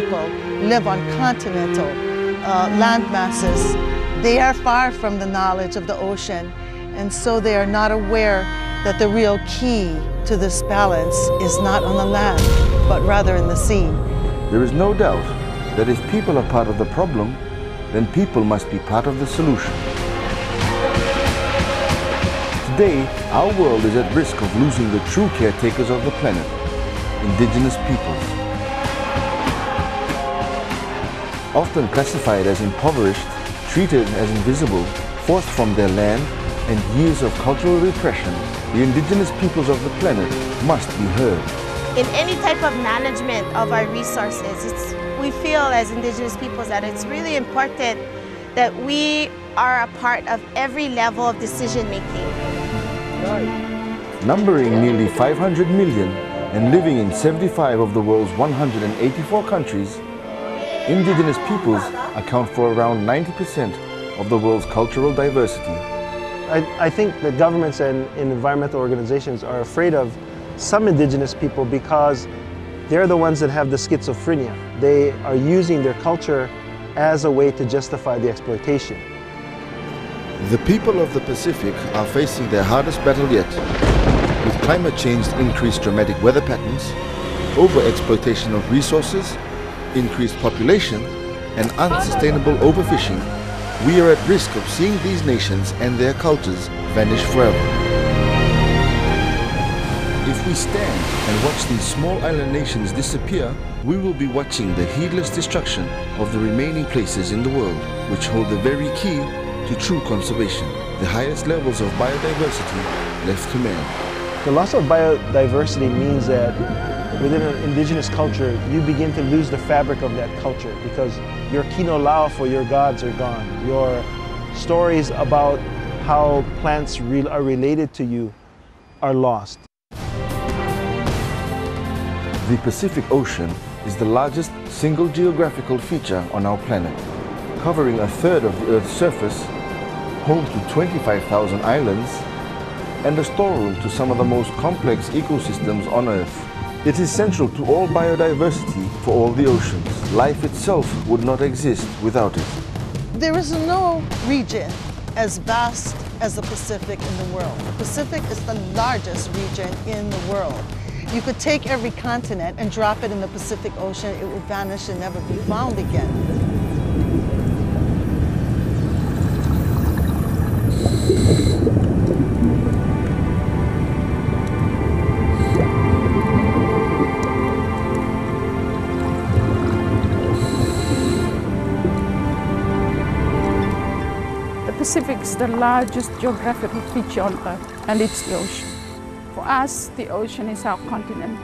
people live on continental land masses. They are far from the knowledge of the ocean, and so they are not aware that the real key to this balance is not on the land, but rather in the sea. There is no doubt that if people are part of the problem, then people must be part of the solution. Today, our world is at risk of losing the true caretakers of the planet, indigenous peoples. Often classified as impoverished, treated as invisible, forced from their land, and years of cultural repression, the indigenous peoples of the planet must be heard. In any type of management of our resources, we feel as indigenous peoples that it's really important that we are a part of every level of decision making. Numbering nearly 500 million and living in 75 of the world's 184 countries, indigenous peoples account for around 90% of the world's cultural diversity. I think that governments and environmental organizations are afraid of some indigenous people because they're the ones that have the schizophrenia. They are using their culture as a way to justify the exploitation. The people of the Pacific are facing their hardest battle yet, with climate change's increased dramatic weather patterns, over-exploitation of resources, increased population, and unsustainable overfishing. We are at risk of seeing these nations and their cultures vanish forever. If we stand and watch these small island nations disappear, we will be watching the heedless destruction of the remaining places in the world, which hold the very key to true conservation, the highest levels of biodiversity left to man. The loss of biodiversity means that within an indigenous culture, you begin to lose the fabric of that culture because your kinolau for your gods are gone. Your stories about how plants are related to you are lost. The Pacific Ocean is the largest single geographical feature on our planet, covering a third of the Earth's surface, home to 25,000 islands, and a storeroom to some of the most complex ecosystems on Earth. It is central to all biodiversity for all the oceans. Life itself would not exist without it. There is no region as vast as the Pacific in the world. The Pacific is the largest region in the world. You could take every continent and drop it in the Pacific Ocean, it would vanish and never be found again. The Pacific is the largest geographical feature on Earth, and it's the ocean. For us, the ocean is our continent.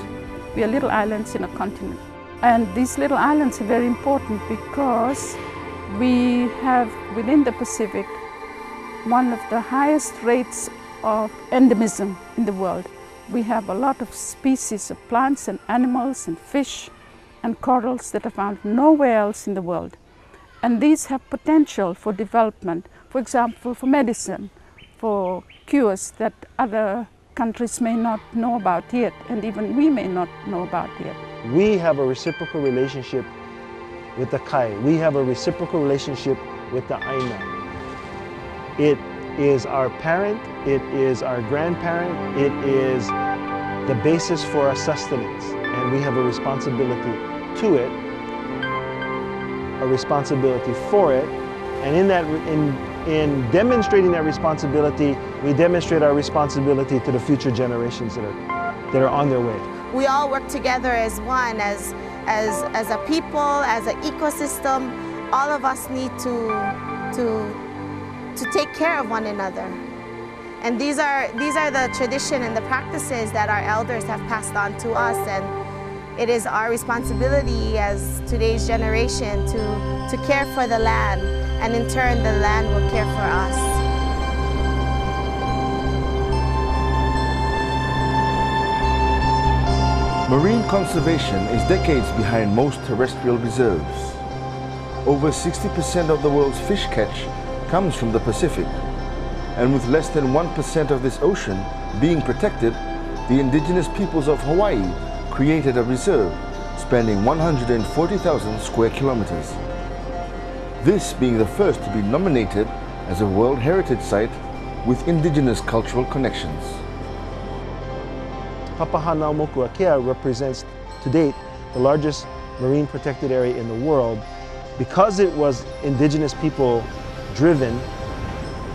We are little islands in a continent. And these little islands are very important because we have, within the Pacific, one of the highest rates of endemism in the world. We have a lot of species of plants and animals and fish and corals that are found nowhere else in the world. And these have potential for development. For example, for medicine, for cures that other countries may not know about yet, and even we may not know about yet. We have a reciprocal relationship with the Kai. We have a reciprocal relationship with the Aina. It is our parent, it is our grandparent, it is the basis for our sustenance, and we have a responsibility to it, a responsibility for it, and in demonstrating that responsibility, we demonstrate our responsibility to the future generations that are on their way. We all work together as one, as a people, as an ecosystem. All of us need to take care of one another. And these are the tradition and the practices that our elders have passed on to us, and it is our responsibility as today's generation to care for the land, and in turn the land will care for us. Marine conservation is decades behind most terrestrial reserves. Over 60% of the world's fish catch comes from the Pacific, and with less than 1% of this ocean being protected, the indigenous peoples of Hawaii created a reserve spanning 140,000 square kilometers. This being the first to be nominated as a World Heritage Site with indigenous cultural connections. Papahanaumokuakea represents, to date, the largest marine protected area in the world. Because it was indigenous people driven,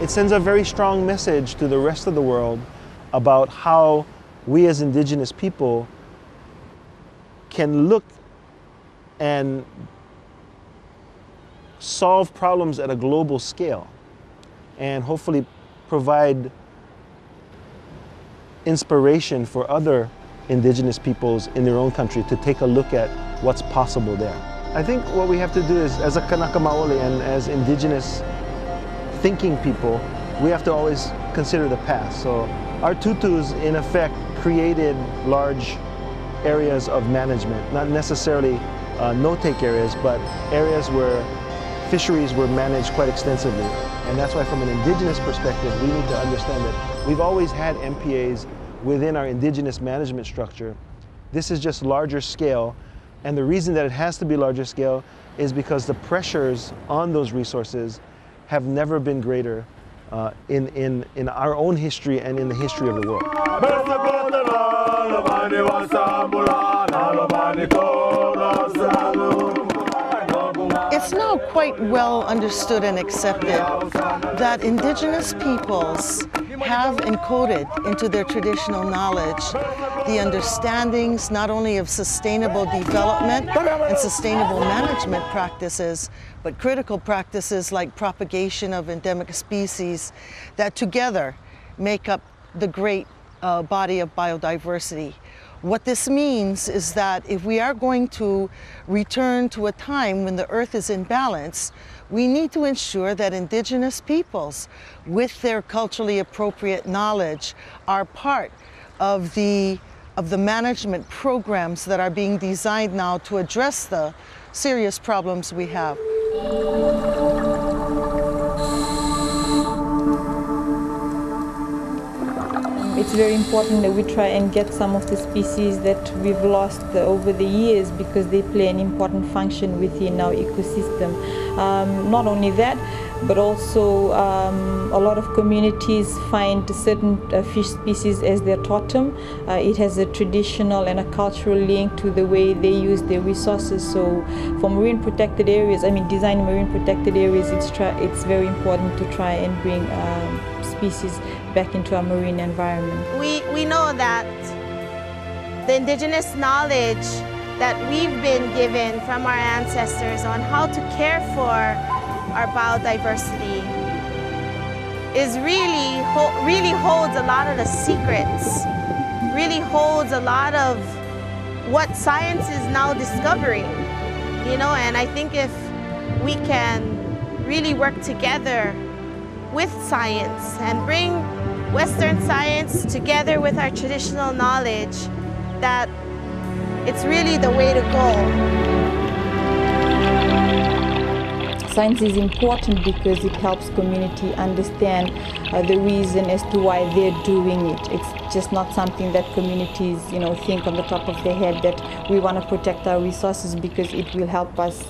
it sends a very strong message to the rest of the world about how we as indigenous people can look and solve problems at a global scale and hopefully provide inspiration for other indigenous peoples in their own country to take a look at what's possible there. I think what we have to do is, as a Kanaka Maoli and as indigenous thinking people, we have to always consider the past. So our tutus, in effect, created large areas of management, not necessarily no-take areas, but areas where fisheries were managed quite extensively. And that's why, from an indigenous perspective, we need to understand that we've always had MPAs within our indigenous management structure. This is just larger scale, and the reason that it has to be larger scale is because the pressures on those resources have never been greater in our own history and in the history of the world. It's now quite well understood and accepted that indigenous peoples have encoded into their traditional knowledge the understandings not only of sustainable development and sustainable management practices, but critical practices like propagation of endemic species that together make up the great body of biodiversity. What this means is that if we are going to return to a time when the earth is in balance, we need to ensure that indigenous peoples, with their culturally appropriate knowledge, are part of the management programs that are being designed now to address the serious problems we have. It's very important that we try and get some of the species that we've lost over the years, because they play an important function within our ecosystem. Not only that, but also a lot of communities find certain fish species as their totem. It has a traditional and a cultural link to the way they use their resources. So for marine protected areas, I mean designing marine protected areas, it's very important to try and bring species back into our marine environment. We know that the indigenous knowledge that we've been given from our ancestors on how to care for our biodiversity is really holds a lot of the secrets, really holds a lot of what science is now discovering, you know, and I think if we can really work together with science and bring Western science together with our traditional knowledge, that it's really the way to go. Science is important because it helps community understand the reason as to why they're doing it. It's just not something that communities, you know, think on the top of their head that we want to protect our resources because it will help us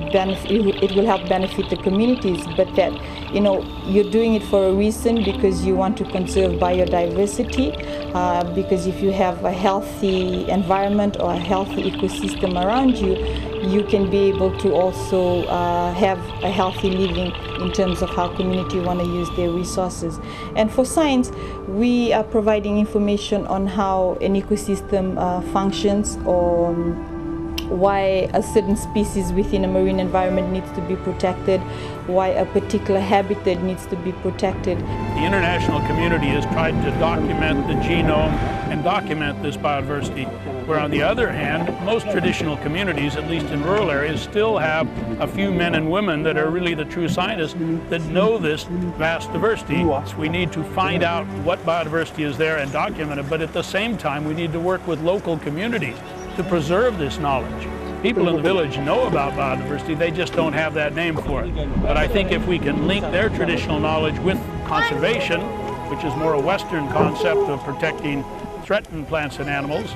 it will help benefit the communities, but that, you know, you're doing it for a reason because you want to conserve biodiversity, because if you have a healthy environment or a healthy ecosystem around you, you can be able to also have a healthy living in terms of how community want to use their resources. And for science, we are providing information on how an ecosystem functions, or why a certain species within a marine environment needs to be protected, why a particular habitat needs to be protected. The international community has tried to document the genome and document this biodiversity, where on the other hand, most traditional communities, at least in rural areas, still have a few men and women that are really the true scientists that know this vast diversity. So we need to find out what biodiversity is there and document it, but at the same time, we need to work with local communities to preserve this knowledge. People in the village know about biodiversity, they just don't have that name for it. But I think if we can link their traditional knowledge with conservation, which is more a Western concept of protecting threatened plants and animals,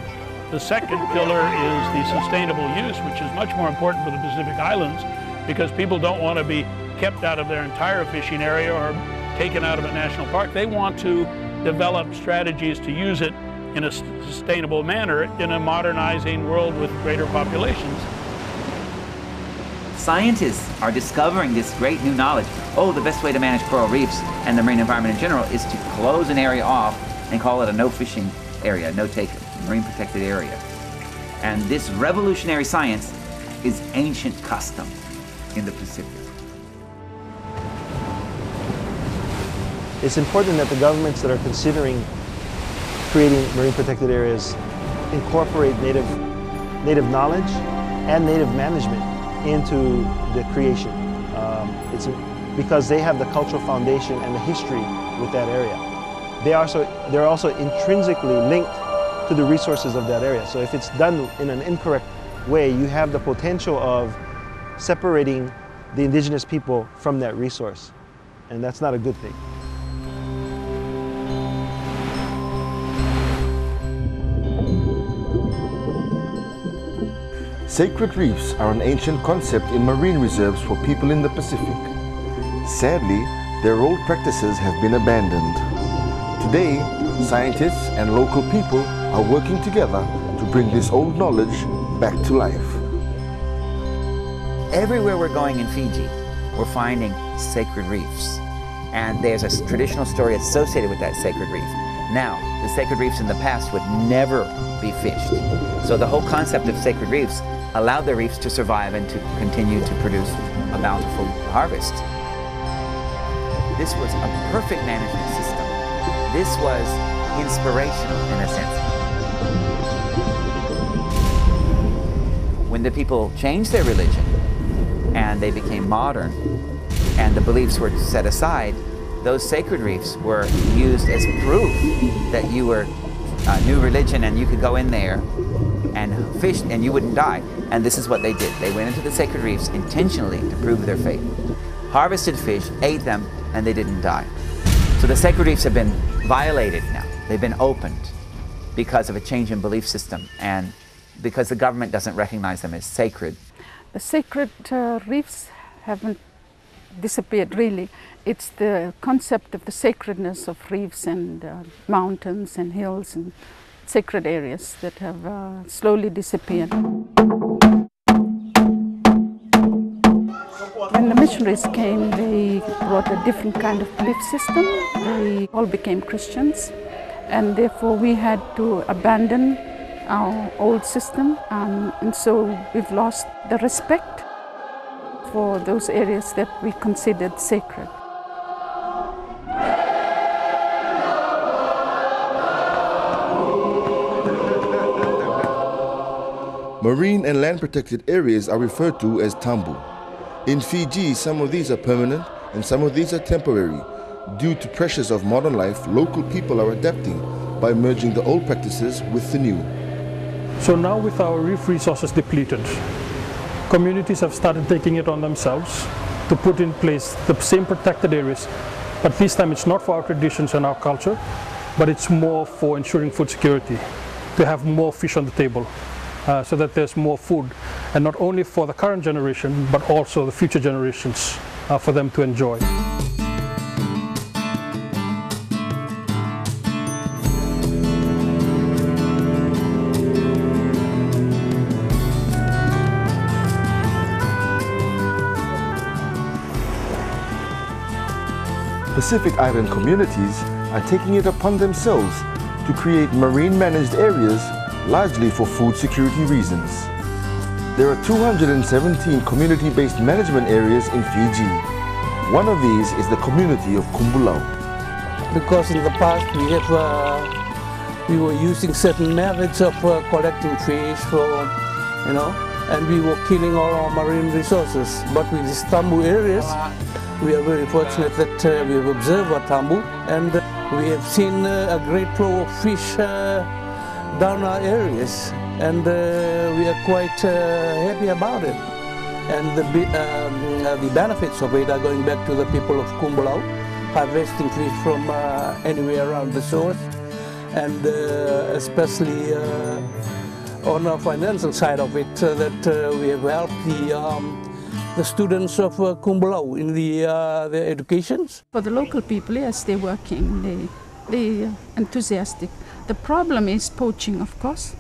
The second pillar is the sustainable use, which is much more important for the Pacific Islands because people don't want to be kept out of their entire fishing area or taken out of a national park. They want to develop strategies to use it in a sustainable manner in a modernizing world with greater populations. Scientists are discovering this great new knowledge. Oh, the best way to manage coral reefs and the marine environment in general is to close an area off and call it a no-fishing area, no-take marine protected area. And this revolutionary science is ancient custom in the Pacific. It's important that the governments that are considering creating marine protected areas incorporate native knowledge and native management into the creation. Because they have the cultural foundation and the history with that area. They're also intrinsically linked to the resources of that area. So if it's done in an incorrect way, you have the potential of separating the indigenous people from that resource. And that's not a good thing. Sacred reefs are an ancient concept in marine reserves for people in the Pacific. Sadly, their old practices have been abandoned. Today, scientists and local people are working together to bring this old knowledge back to life. Everywhere we're going in Fiji, we're finding sacred reefs. And there's a traditional story associated with that sacred reef. Now, the sacred reefs in the past would never be fished. So the whole concept of sacred reefs allowed the reefs to survive and to continue to produce a bountiful harvest. This was a perfect management system. This was inspirational in a sense. When the people changed their religion and they became modern and the beliefs were set aside, those sacred reefs were used as proof that you were a new religion and you could go in there and fish and you wouldn't die. And this is what they did. They went into the sacred reefs intentionally to prove their faith. Harvested fish, ate them, and they didn't die. So the sacred reefs have been violated now. They've been opened because of a change in belief system and because the government doesn't recognize them as sacred. The sacred reefs haven't disappeared, really. It's the concept of the sacredness of reefs and mountains and hills and sacred areas that have slowly disappeared. When the missionaries came, they brought a different kind of belief system. They all became Christians, and therefore we had to abandon our old system, and so we've lost the respect for those areas that we considered sacred. Marine and land protected areas are referred to as tambu. In Fiji, some of these are permanent and some of these are temporary. Due to pressures of modern life, local people are adapting by merging the old practices with the new. So now with our reef resources depleted, communities have started taking it on themselves to put in place the same protected areas, but this time it's not for our traditions and our culture, but it's more for ensuring food security, to have more fish on the table, so that there's more food, and not only for the current generation, but also the future generations for them to enjoy. Pacific Island communities are taking it upon themselves to create marine managed areas largely for food security reasons. There are 217 community-based management areas in Fiji. One of these is the community of Kumbulau. Because in the past we were using certain methods of collecting fish for, you know, and we were killing all our marine resources. But with these tambu areas, we are very fortunate that we have observed our tambu, and we have seen a great flow of fish down our areas, and we are quite happy about it. And the benefits of it are going back to the people of Kumbulau, harvesting fish from anywhere around the shores, and especially on the financial side of it, that we have helped the students of Kumbulau in their educations. For the local people, yes, they're working, they're enthusiastic. The problem is poaching, of course,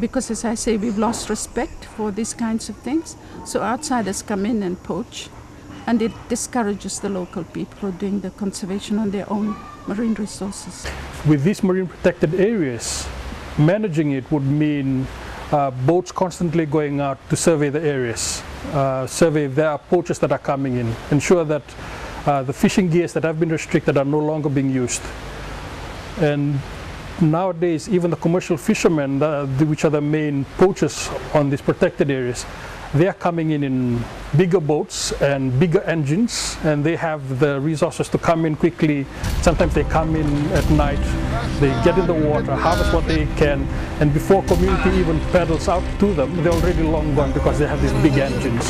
because as I say, we've lost respect for these kinds of things. So outsiders come in and poach, and it discourages the local people from doing the conservation on their own marine resources. With these marine protected areas, managing it would mean boats constantly going out to survey the areas, survey if there are poachers that are coming in, ensure that the fishing gears that have been restricted are no longer being used. And nowadays, even the commercial fishermen, which are the main poachers on these protected areas, they are coming in bigger boats and bigger engines, and they have the resources to come in quickly. Sometimes they come in at night, they get in the water, harvest what they can, and before community even paddles out to them, they're already long gone because they have these big engines.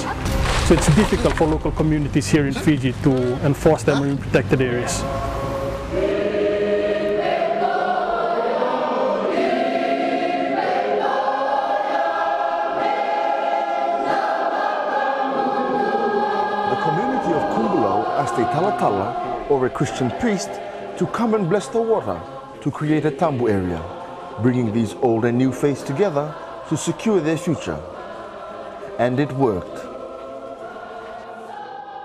So it's difficult for local communities here in Fiji to enforce their marine protected areas. A Talatala or a Christian priest to come and bless the water to create a Tambu area, bringing these old and new faiths together to secure their future. And it worked.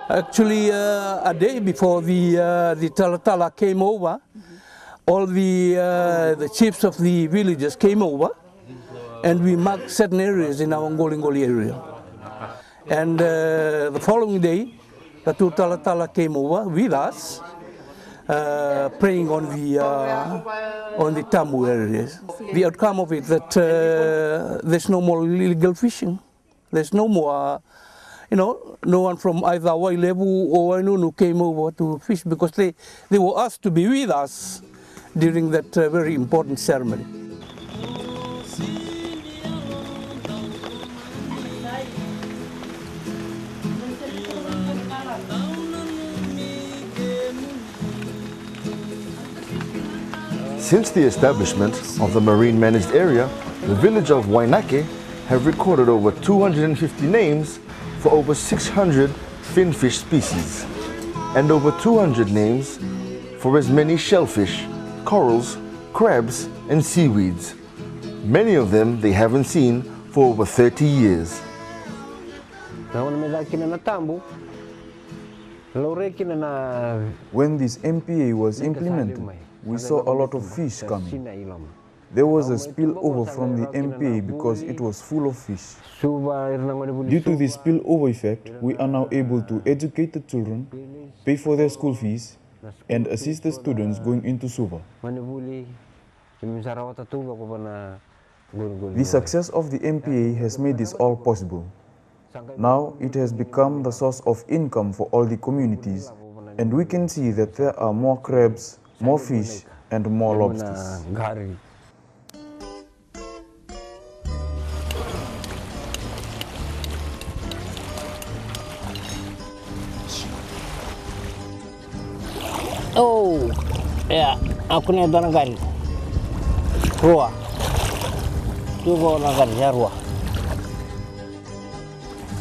Actually, a day before the Talatala came over, all the chiefs of the villages came over, and we marked certain areas in our Ngolinggoli area. And the following day, the two Talatala came over with us, praying on the Tambu areas. The outcome of it that there's no more illegal fishing. There's no more, you know, no one from either Wailevu or Wainunu came over to fish because they were asked to be with us during that very important ceremony. Since the establishment of the marine managed area, the village of Wainake have recorded over 250 names for over 600 finfish species and over 200 names for as many shellfish, corals, crabs and seaweeds. Many of them they haven't seen for over 30 years. When this MPA was implemented, we saw a lot of fish coming. There was a spillover from the MPA because it was full of fish. Due to the spillover effect, we are now able to educate the children, pay for their school fees, and assist the students going into Suva. The success of the MPA has made this all possible. Now it has become the source of income for all the communities, and we can see that there are more crabs, more fish and more lobsters. Oh, yeah, aku ni ada nagari, ruah, juga nagari ruah.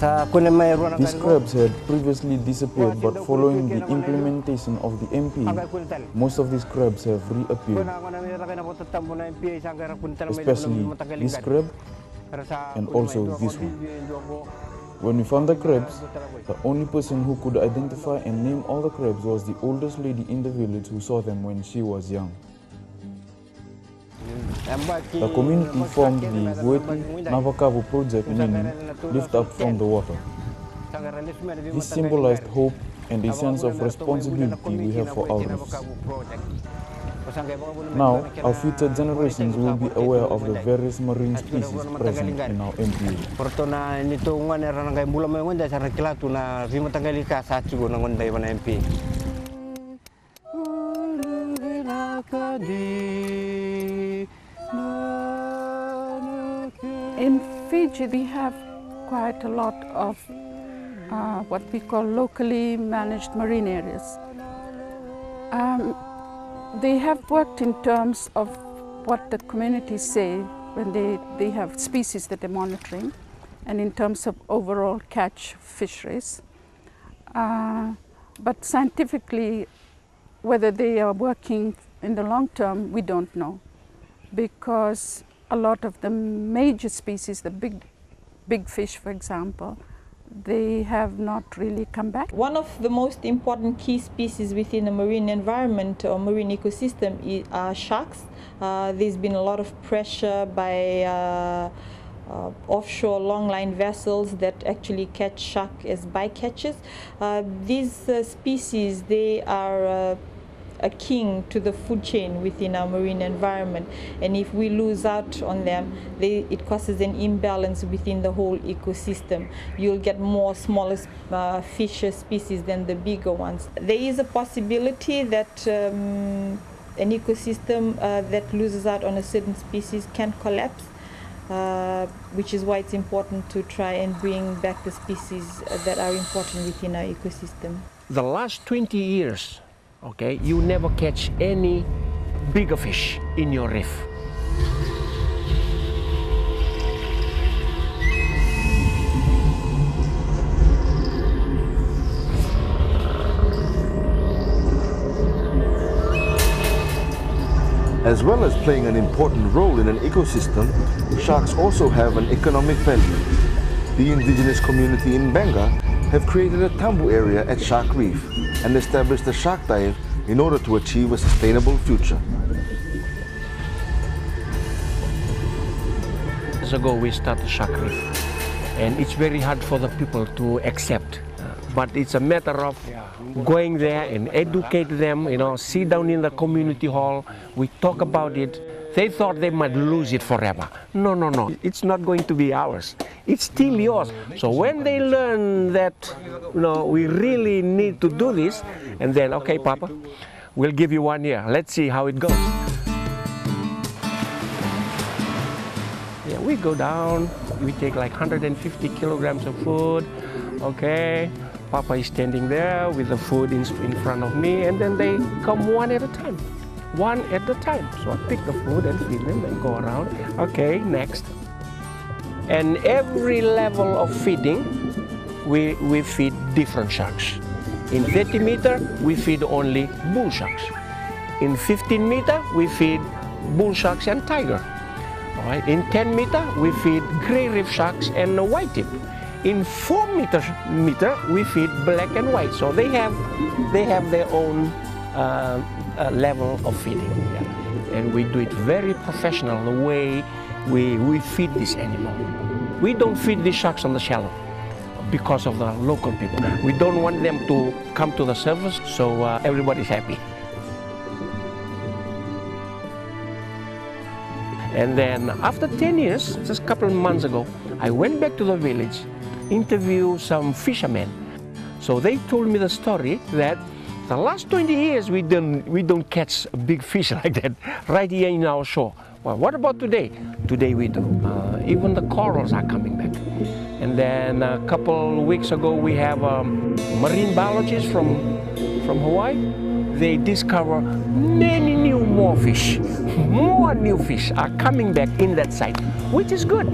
These crabs had previously disappeared, but following the implementation of the MPA, most of these crabs have reappeared, especially this crab and also this one. When we found the crabs, the only person who could identify and name all the crabs was the oldest lady in the village who saw them when she was young. The community formed the Qoliqoli Navakavu project, meaning lift up from the water. This symbolized hope and a sense of responsibility we have for others. Now, our future generations will be aware of the various marine species present in our MPA. In Fiji, we have quite a lot of what we call locally managed marine areas. They have worked in terms of what the communities say when they have species that they're monitoring, and in terms of overall catch fisheries. But scientifically, whether they are working in the long term, we don't know, because a lot of the major species, the big fish, for example, they have not really come back. One of the most important key species within a marine environment or marine ecosystem are sharks. There's been a lot of pressure by offshore longline vessels that actually catch shark as bycatches. These species, they are akin to the food chain within our marine environment, and if we lose out on them, it causes an imbalance within the whole ecosystem. You'll get more smaller fish species than the bigger ones. There is a possibility that an ecosystem that loses out on a certain species can collapse, which is why it's important to try and bring back the species that are important within our ecosystem. The last 20 years, okay, you never catch any bigger fish in your reef. As well as playing an important role in an ecosystem, sharks also have an economic value. The indigenous community in Benga have created a Tambu area at Shark Reef and established a shark dive in order to achieve a sustainable future. Years ago we started Shark Reef, and it's very hard for the people to accept. But it's a matter of going there and educate them, you know, sit down in the community hall, we talk about it. They thought they might lose it forever. No, no, no, it's not going to be ours. It's still yours. So when they learn that, you know, we really need to do this, and then, okay, Papa, we'll give you 1 year. Let's see how it goes. Yeah, we go down, we take like 150 kilograms of food, okay. Papa is standing there with the food in front of me, and then they come one at a time. One at a time. So I pick the food and feed them and go around. Okay, next. And every level of feeding, we feed different sharks. In 30 meter, we feed only bull sharks. In 15 meter, we feed bull sharks and tiger. All right. In 10 meter, we feed gray reef sharks and white tip. In 4 meter, we feed black and white. So they have their own level of feeding, yeah. And we do it very professional, the way we feed this animal. We don't feed these sharks on the shallow because of the local people. We don't want them to come to the surface, so everybody's happy. And then after 10 years, just a couple of months ago, I went back to the village, interviewed some fishermen. So they told me the story that the last 20 years we don't catch a big fish like that right here in our shore. Well, what about today? Today we do. Even the corals are coming back. And then a couple weeks ago we have marine biologists from Hawaii. They discover many new more fish. More new fish are coming back in that site, which is good.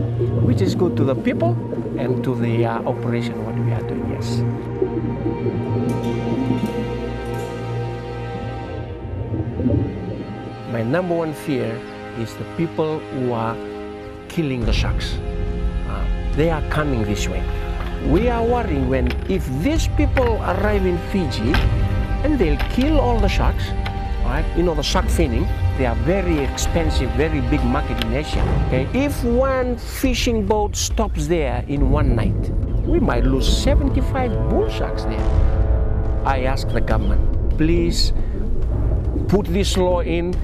Which is good to the people and to the operation what we are doing, yes. My number one fear is the people who are killing the sharks. They are coming this way. We are worrying if these people arrive in Fiji and they'll kill all the sharks, right? You know, the shark finning, they are very expensive, very big market in Asia. Okay? If one fishing boat stops there in one night, we might lose 75 bull sharks there. I ask the government, please put this law in,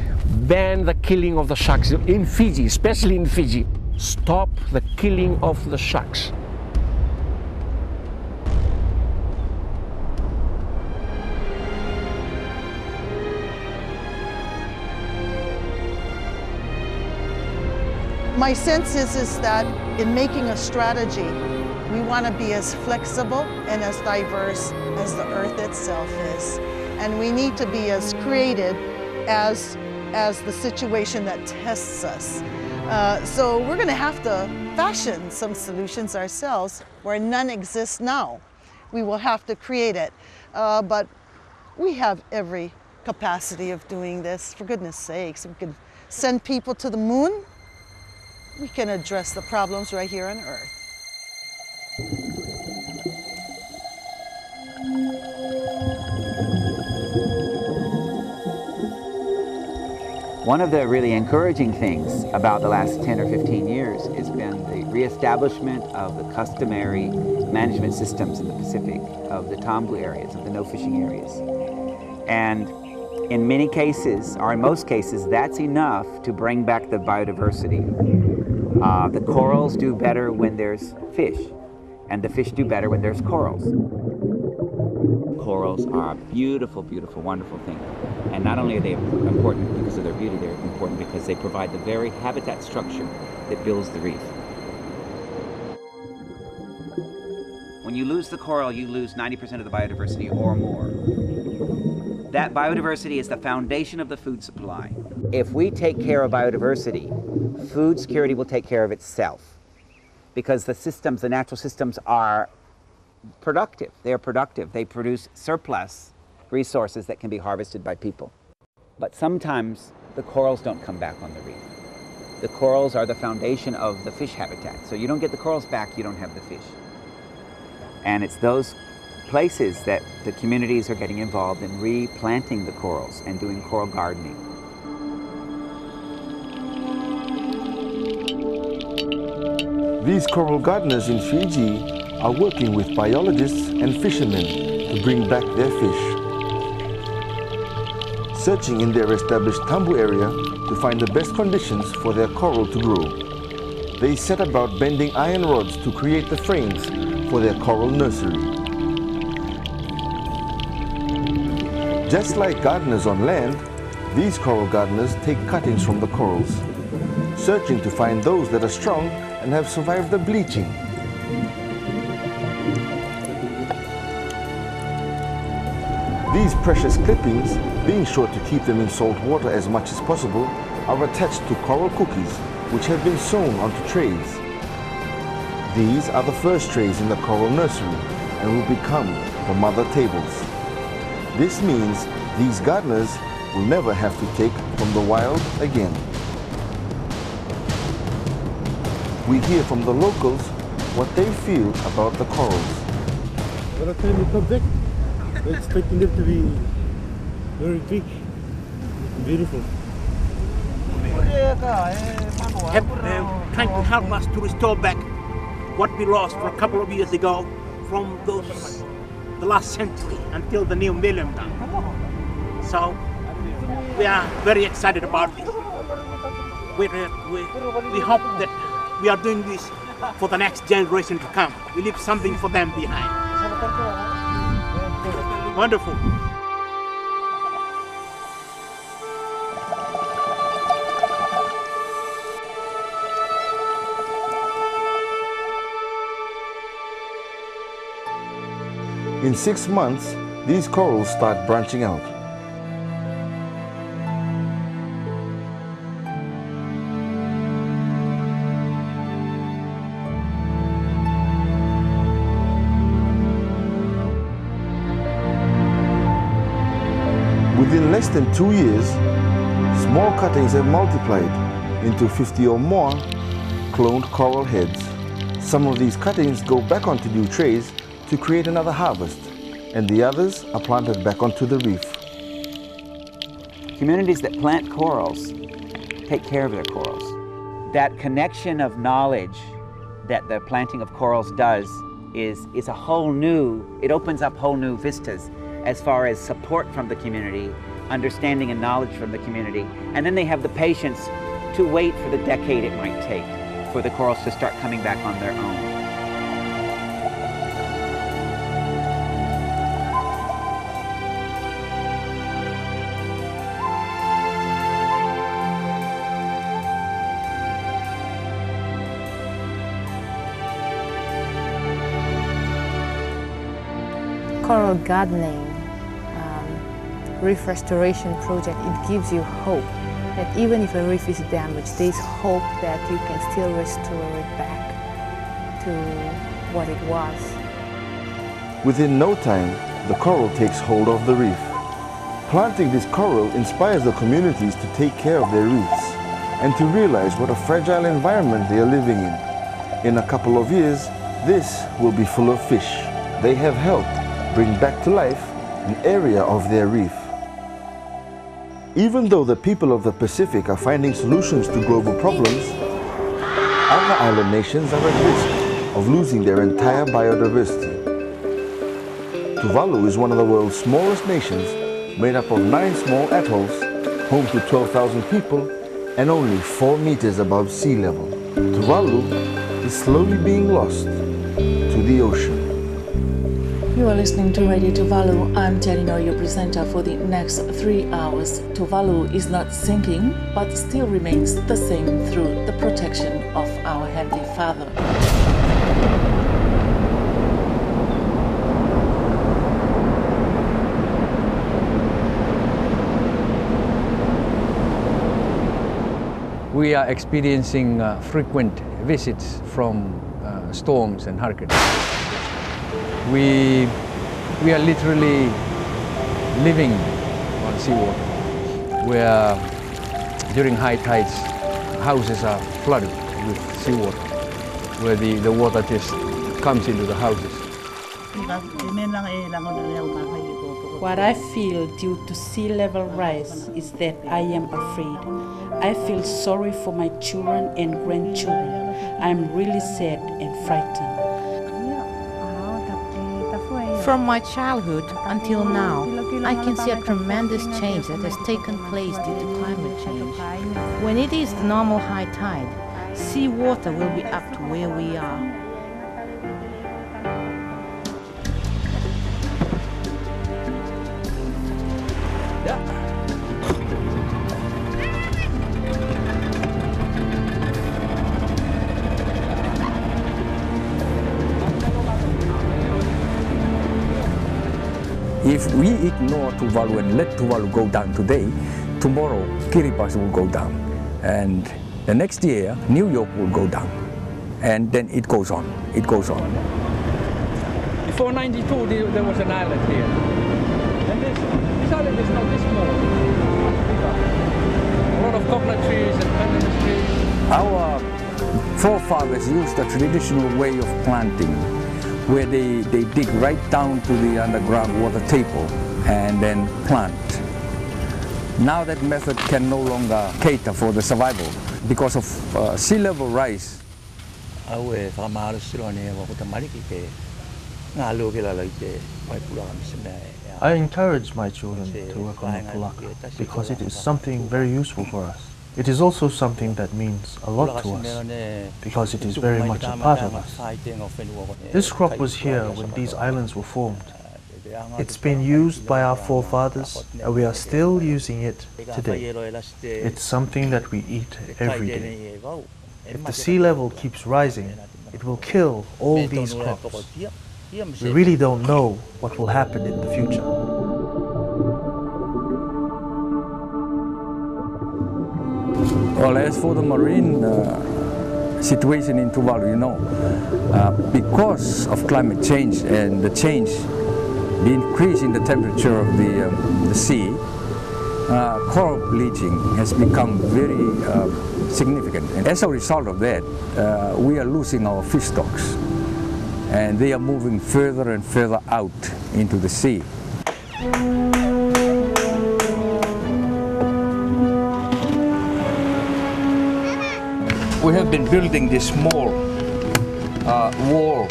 ban the killing of the sharks in Fiji, especially in Fiji. Stop the killing of the sharks. My sense is that in making a strategy, we want to be as flexible and as diverse as the Earth itself is. And we need to be as creative as the situation that tests us. So we're going to have to fashion some solutions ourselves where none exists now. We will have to create it. But we have every capacity of doing this, for goodness sakes. We could send people to the moon. We can address the problems right here on Earth. One of the really encouraging things about the last 10 or 15 years has been the reestablishment of the customary management systems in the Pacific, of the Tambu areas, of the no-fishing areas. And in many cases, or in most cases, that's enough to bring back the biodiversity. The corals do better when there's fish, and the fish do better when there's corals. Corals are a beautiful, beautiful, wonderful thing. And not only are they important because of their beauty, they're important because they provide the very habitat structure that builds the reef. When you lose the coral, you lose 90% of the biodiversity or more. That biodiversity is the foundation of the food supply. If we take care of biodiversity, food security will take care of itself, because the systems, the natural systems, are productive. They are productive. They produce surplus resources that can be harvested by people. But sometimes the corals don't come back on the reef. The corals are the foundation of the fish habitat. So you don't get the corals back, you don't have the fish. And it's those places that the communities are getting involved in replanting the corals and doing coral gardening. These coral gardeners in Fiji are working with biologists and fishermen to bring back their fish, searching in their established Tambu area to find the best conditions for their coral to grow. They set about bending iron rods to create the frames for their coral nursery. Just like gardeners on land, these coral gardeners take cuttings from the corals, searching to find those that are strong and have survived the bleaching. These precious clippings, being sure to keep them in salt water as much as possible, are attached to coral cookies which have been sewn onto trays. These are the first trays in the coral nursery and will become the mother tables. This means these gardeners will never have to take from the wild again. We hear from the locals what they feel about the corals. By the time they come back, we're expecting them to be very big, beautiful. They're trying to help us to restore back what we lost for a couple of years ago from those the last century until the new millennium now. So we are very excited about this. We hope that we are doing this for the next generation to come. We leave something for them behind. Wonderful. In 6 months, these corals start branching out. Within less than 2 years, small cuttings have multiplied into 50 or more cloned coral heads. Some of these cuttings go back onto new trays to create another harvest, and the others are planted back onto the reef. Communities that plant corals take care of their corals. That connection of knowledge that the planting of corals does is a whole new, it opens up whole new vistas as far as support from the community, understanding and knowledge from the community, and then they have the patience to wait for the decade it might take for the corals to start coming back on their own. Coral gardening, reef restoration project, it gives you hope. that even if a reef is damaged, there is hope that you can still restore it back to what it was. Within no time, the coral takes hold of the reef. Planting this coral inspires the communities to take care of their reefs and to realize what a fragile environment they are living in. In a couple of years, this will be full of fish. They have helped bring back to life an area of their reef. Even though the people of the Pacific are finding solutions to global problems, other island nations are at risk of losing their entire biodiversity. Tuvalu is one of the world's smallest nations, made up of 9 small atolls, home to 12,000 people and only 4 meters above sea level. Tuvalu is slowly being lost to the ocean. You are listening to Radio Tuvalu. I'm Terino, your presenter for the next 3 hours. Tuvalu is not sinking, but still remains the same through the protection of our Heavenly Father. We are experiencing frequent visits from storms and hurricanes. We are literally living on seawater, where during high tides, houses are flooded with seawater, where the water just comes into the houses. What I feel due to sea level rise is that I am afraid. I feel sorry for my children and grandchildren. I'm really sad and frightened. From my childhood until now, I can see a tremendous change that has taken place due to climate change. When it is the normal high tide, sea water will be up to where we are. If we ignore Tuvalu and let Tuvalu go down today, tomorrow Kiribati will go down. And the next year, New York will go down. And then it goes on, it goes on. Before 92, there was an island here. And this island is not this small. A lot of coconut trees and banana trees. Our forefathers used the traditional way of planting, where they dig right down to the underground water table and then plant. Now that method can no longer cater for the survival because of sea level rise. I encourage my children to work on the pulaka because it is something very useful for us. It is also something that means a lot to us, because it is very much a part of us. This crop was here when these islands were formed. It's been used by our forefathers, and we are still using it today. It's something that we eat every day. If the sea level keeps rising, it will kill all these crops. We really don't know what will happen in the future. Well, as for the marine situation in Tuvalu, you know, because of climate change and the increase in the temperature of the sea, coral bleaching has become very significant. And as a result of that, we are losing our fish stocks, and they are moving further and further out into the sea. We have been building this small wall.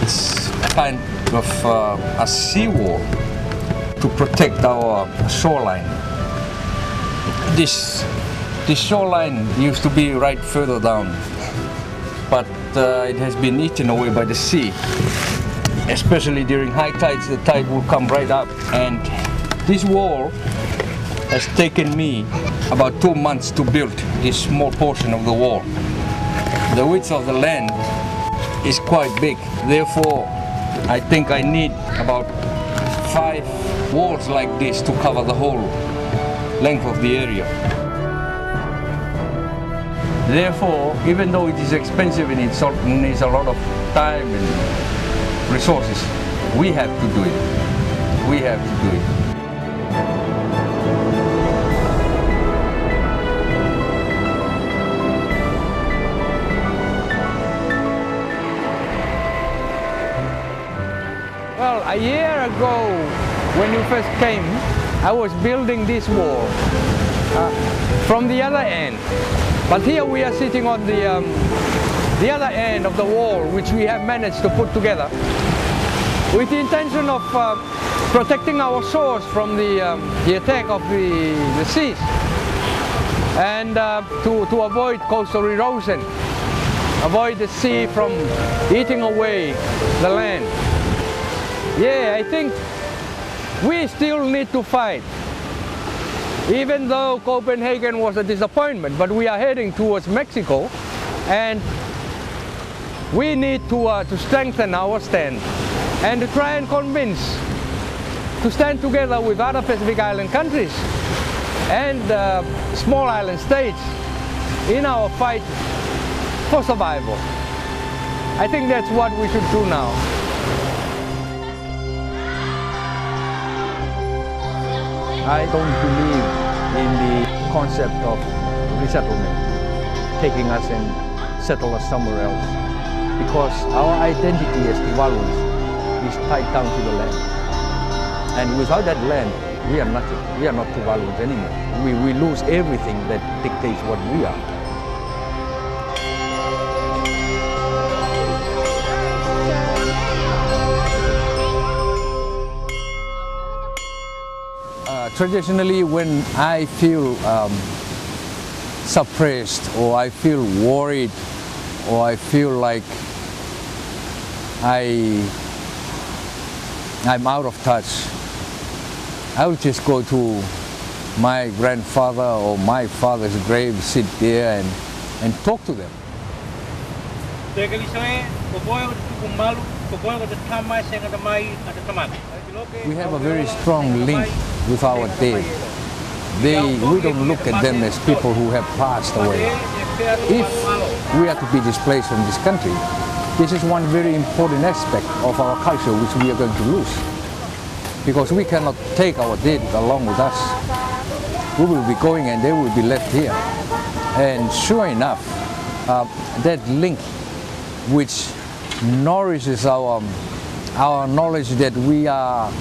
It's a kind of a seawall to protect our shoreline. This shoreline used to be right further down, but it has been eaten away by the sea. Especially during high tides, the tide will come right up, and this wall has taken me about 2 months to build this small portion of the wall. The width of the land is quite big, therefore I think I need about 5 walls like this to cover the whole length of the area. Therefore, even though it is expensive and it needs a lot of time and resources, we have to do it. We have to do it. Well, a year ago, when you first came, I was building this wall from the other end. But here we are sitting on the other end of the wall, which we have managed to put together with the intention of protecting our shores from the attack of the seas and to avoid coastal erosion, avoid the sea from eating away the land. Yeah, I think we still need to fight. Even though Copenhagen was a disappointment, but we are heading towards Mexico and we need to strengthen our stand and to try and convince to stand together with other Pacific Island countries and small island states in our fight for survival. I think that's what we should do now. I don't believe in the concept of resettlement, taking us and settle us somewhere else, because our identity as Tuvaluans is tied down to the land. And without that land, we are nothing. We are not Tuvaluans anymore. We lose everything that dictates what we are. Traditionally, when I feel suppressed, or I feel worried, or I feel like I'm out of touch, I will just go to my grandfather or my father's grave, sit there and talk to them. We have a very strong link with our dead. We don't look at them as people who have passed away. If we are to be displaced from this country, this is one very important aspect of our culture which we are going to lose. Because we cannot take our dead along with us. We will be going and they will be left here. And sure enough, that link which nourishes our knowledge that we are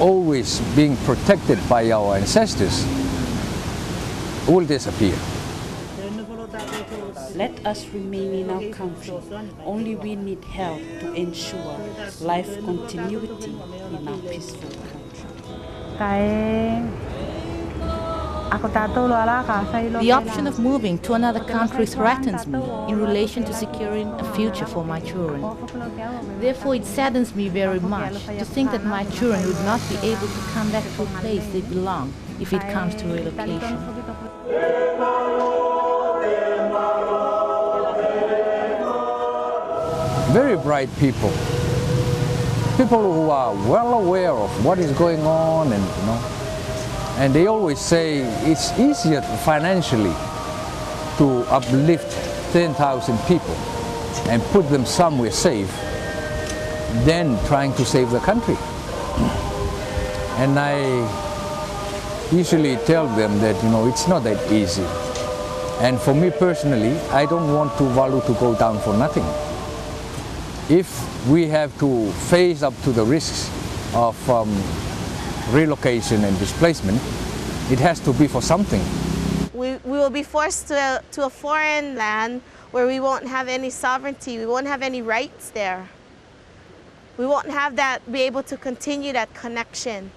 always being protected by our ancestors will disappear. Let us remain in our country. Only we need help to ensure life continuity in our peaceful country. The option of moving to another country threatens me in relation to securing a future for my children. Therefore, it saddens me very much to think that my children would not be able to come back to a place they belong if it comes to relocation. Very bright people. People who are well aware of what is going on and, you know, and they always say it's easier financially to uplift 10,000 people and put them somewhere safe than trying to save the country. And I usually tell them that, you know, it's not that easy. And for me personally, I don't want Tuvalu to go down for nothing. If we have to face up to the risks of relocation and displacement, it has to be for something. We will be forced to a foreign land where we won't have any sovereignty, we won't have any rights there. We won't have that, be able to continue that connection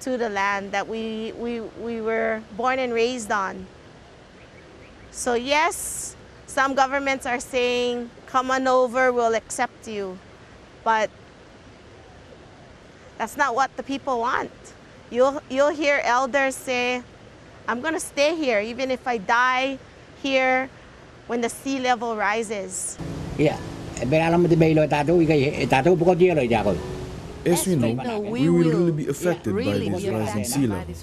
to the land that we were born and raised on. So yes, some governments are saying, come on over, we'll accept you. But that's not what the people want. You'll hear elders say, I'm going to stay here, even if I die here when the sea level rises. Yeah. As we know, we will really be affected by this rising sea level.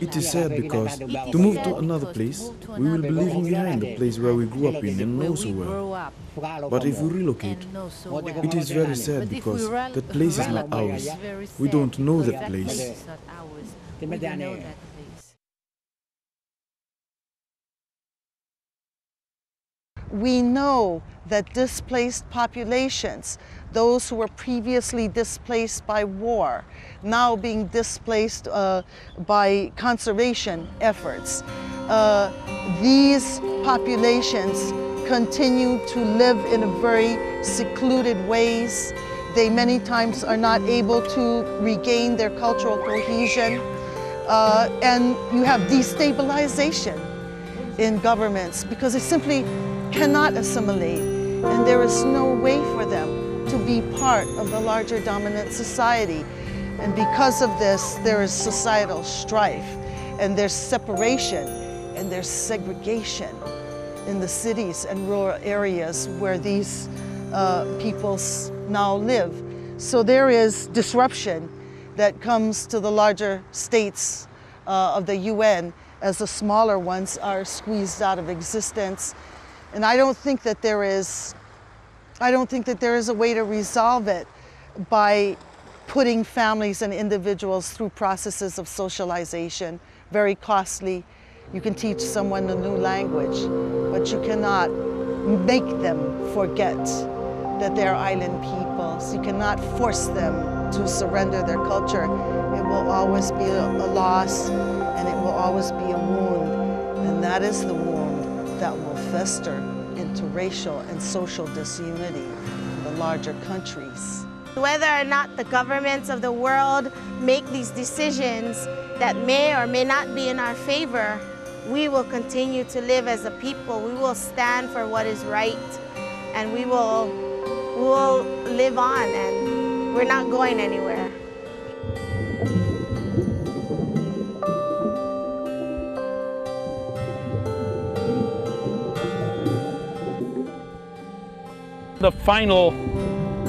It is sad because to move to another place, we will be leaving behind the place where we grew up in and know so well. But if we relocate, it is very sad because that place is not ours. We don't know that place. We know that displaced populations, those who were previously displaced by war, now being displaced by conservation efforts, these populations continue to live in a very secluded ways. They many times are not able to regain their cultural cohesion, and you have destabilization in governments because they simply cannot assimilate, and there is no way for them to be part of the larger dominant society. And because of this, there is societal strife, and there's separation, and there's segregation in the cities and rural areas where these peoples now live. So there is disruption that comes to the larger states of the UN as the smaller ones are squeezed out of existence. And I don't think that there is a way to resolve it by putting families and individuals through processes of socialization, very costly. You can teach someone a new language, but you cannot make them forget that they're island peoples. You cannot force them to surrender their culture. It will always be a loss, and it will always be a wound, and that is the wound that will fester into racial and social disunity in the larger countries. Whether or not the governments of the world make these decisions that may or may not be in our favor, we will continue to live as a people. We will stand for what is right, and we will live on, and we're not going anywhere. The final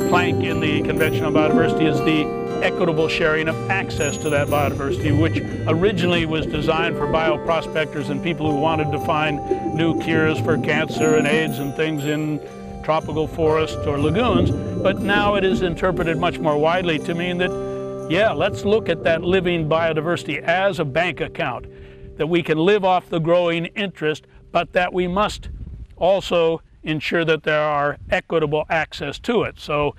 plank in the Convention on Biodiversity is the equitable sharing of access to that biodiversity, which originally was designed for bioprospectors and people who wanted to find new cures for cancer and AIDS and things in tropical forests or lagoons. But now it is interpreted much more widely to mean that, yeah, let's look at that living biodiversity as a bank account, that we can live off the growing interest, but that we must also ensure that there are equitable access to it, so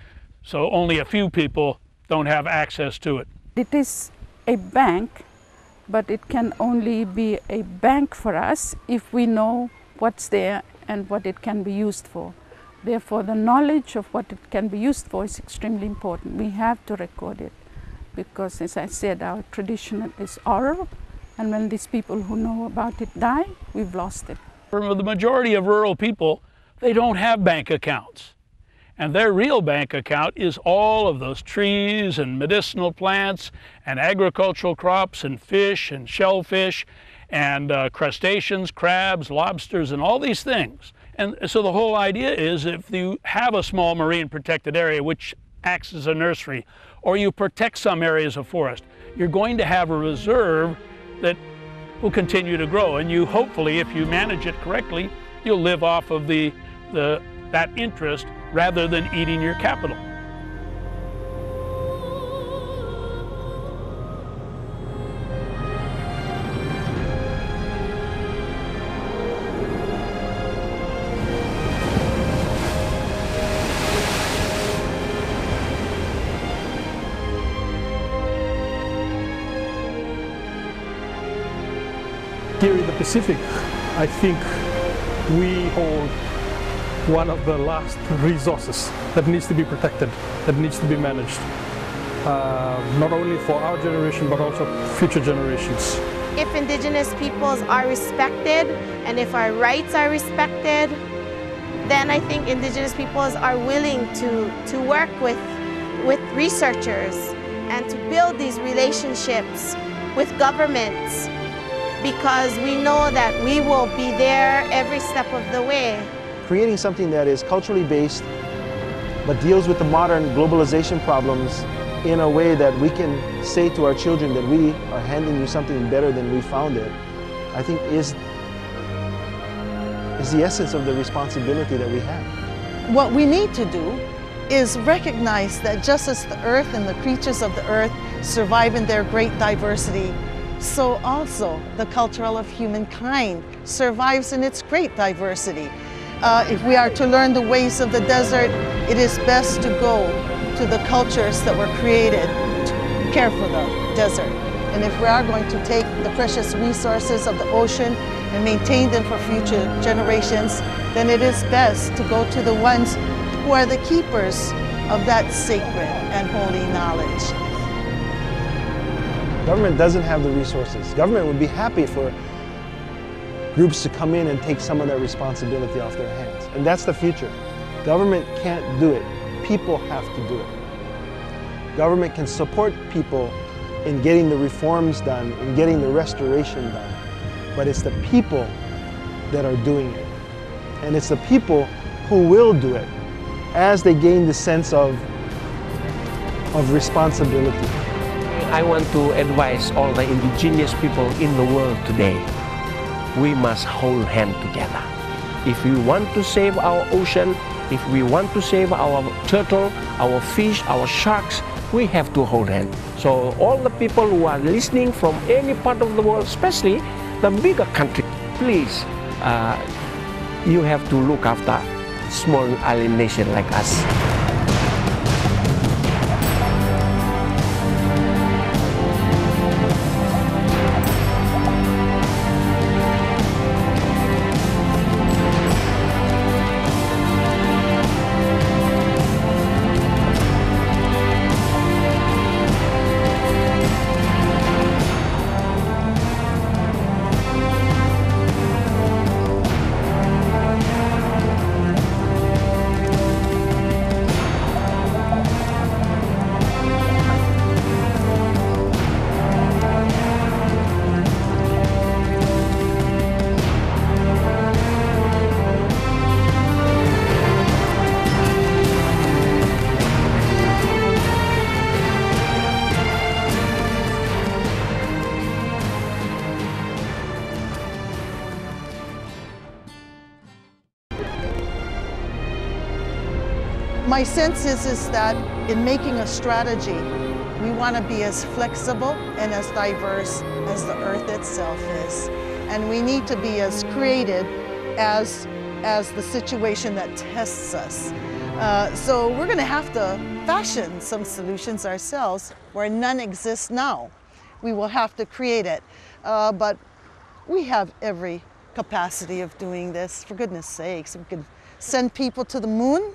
only a few people don't have access to it. It is a bank, but it can only be a bank for us if we know what's there and what it can be used for. Therefore, the knowledge of what it can be used for is extremely important. We have to record it because, as I said, our tradition is oral, and when these people who know about it die, we've lost it. For the majority of rural people, they don't have bank accounts, and their real bank account is all of those trees and medicinal plants and agricultural crops and fish and shellfish and crustaceans, crabs, lobsters, and all these things. And so the whole idea is, if you have a small marine protected area which acts as a nursery, or you protect some areas of forest, you're going to have a reserve that will continue to grow, and you hopefully, if you manage it correctly, you'll live off of that interest rather than eating your capital. Here in the Pacific, I think we hold one of the last resources that needs to be protected, that needs to be managed, not only for our generation, but also future generations. If indigenous peoples are respected, and if our rights are respected, then I think indigenous peoples are willing to work with researchers and to build these relationships with governments, because we know that we will be there every step of the way. Creating something that is culturally based, but deals with the modern globalization problems in a way that we can say to our children that we are handing you something better than we found it, I think is the essence of the responsibility that we have. What we need to do is recognize that just as the earth and the creatures of the earth survive in their great diversity, so also the culture of humankind survives in its great diversity. If we are to learn the ways of the desert, it is best to go to the cultures that were created to care for the desert. And if we are going to take the precious resources of the ocean and maintain them for future generations, then it is best to go to the ones who are the keepers of that sacred and holy knowledge. Government doesn't have the resources. Government would be happy for groups to come in and take some of that responsibility off their hands. And that's the future. Government can't do it. People have to do it. Government can support people in getting the reforms done, in getting the restoration done. But it's the people that are doing it. And it's the people who will do it as they gain the sense of responsibility. I want to advise all the indigenous people in the world today. We must hold hands together. If we want to save our ocean, if we want to save our turtle, our fish, our sharks, we have to hold hands. So all the people who are listening from any part of the world, especially the bigger country, please, you have to look after small island nation like us. My sense is that in making a strategy, we want to be as flexible and as diverse as the earth itself is. And we need to be as creative as the situation that tests us. So we're going to have to fashion some solutions ourselves where none exists now. We will have to create it. But we have every capacity of doing this, for goodness sakes. We can send people to the moon.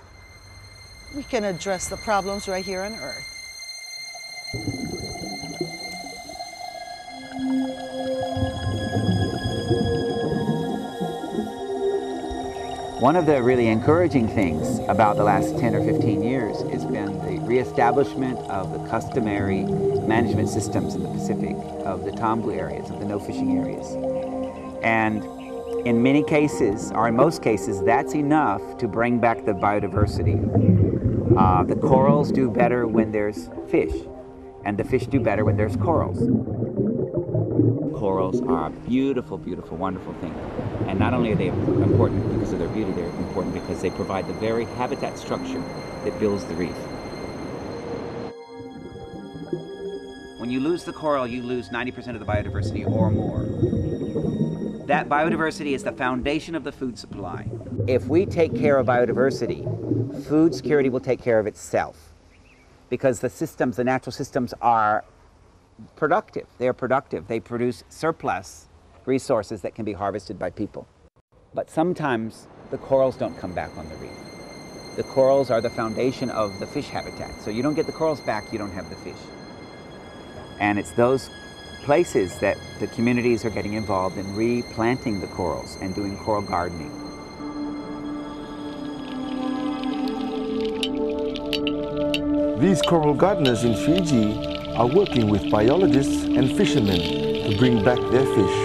We can address the problems right here on Earth. One of the really encouraging things about the last 10 or 15 years has been the reestablishment of the customary management systems in the Pacific of the Tambu areas, of the no-fishing areas. And in many cases, or in most cases, that's enough to bring back the biodiversity. The corals do better when there's fish, and the fish do better when there's corals. Corals are a beautiful, beautiful, wonderful thing. And not only are they important because of their beauty, they're important because they provide the very habitat structure that builds the reef. When you lose the coral, you lose 90% of the biodiversity or more. That biodiversity is the foundation of the food supply. If we take care of biodiversity, food security will take care of itself, because the systems, the natural systems, are productive. They're productive. They produce surplus resources that can be harvested by people. But sometimes the corals don't come back on the reef. The corals are the foundation of the fish habitat. So you don't get the corals back, you don't have the fish. And it's those places that the communities are getting involved in replanting the corals and doing coral gardening. These coral gardeners in Fiji are working with biologists and fishermen to bring back their fish,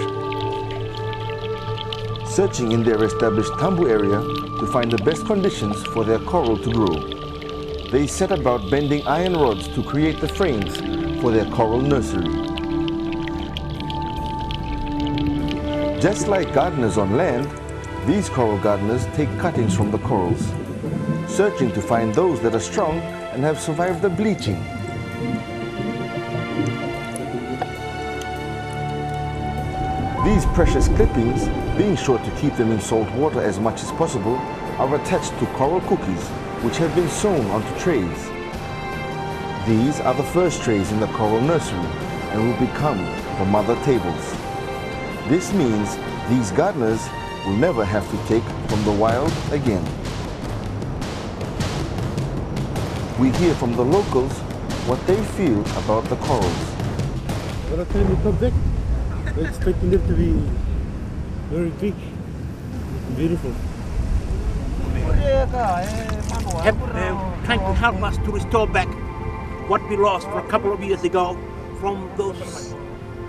searching in their established Tambu area to find the best conditions for their coral to grow. they set about bending iron rods to create the frames for their coral nursery. Just like gardeners on land, these coral gardeners take cuttings from the corals, searching to find those that are strong and have survived the bleaching. These precious clippings, being sure to keep them in salt water as much as possible, are attached to coral cookies which have been sewn onto trays. These are the first trays in the coral nursery and will become the mother tables. This means these gardeners will never have to take from the wild again. We hear from the locals what they feel about the corals. When I came to come back, I expected them to be very big and beautiful. They're trying to help us to restore back what we lost for a couple of years ago from those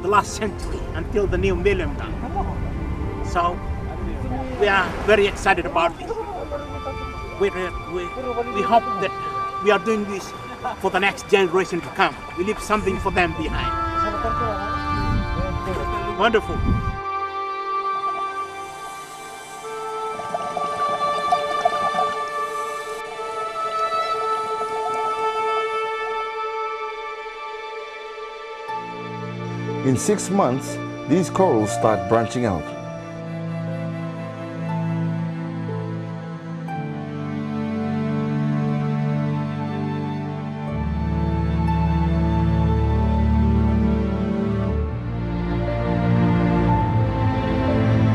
the last century until the new millennium now. So we are very excited about it. We hope that we are doing this for the next generation to come. We leave something for them behind. Wonderful. In 6 months, these corals start branching out.